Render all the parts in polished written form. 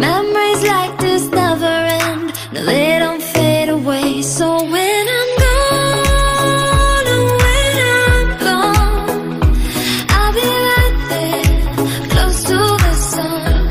Memories like this never end, no, they don't fade away. So when I'm gone, and when I'm gone, I'll be right there, close to the sun.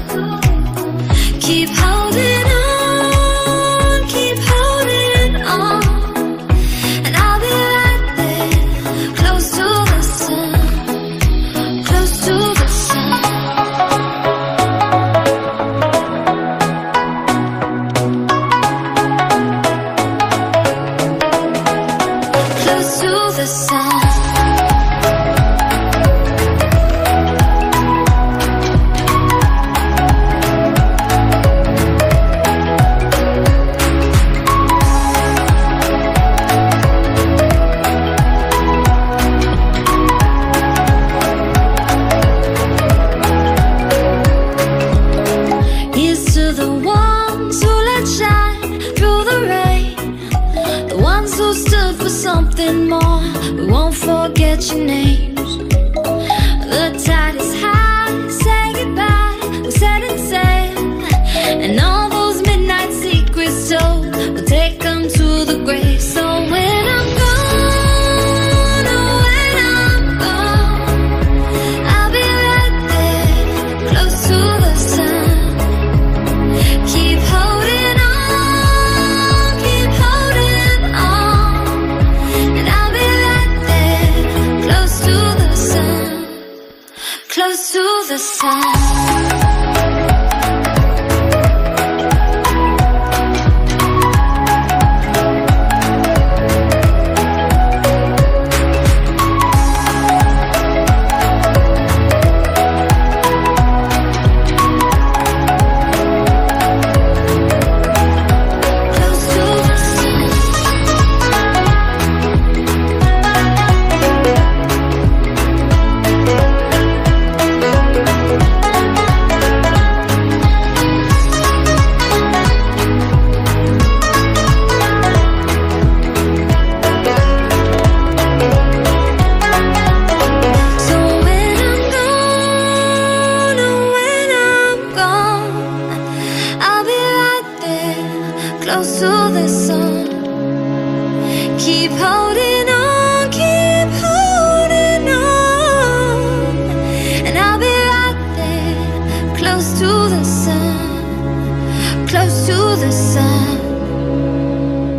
Keep holding on.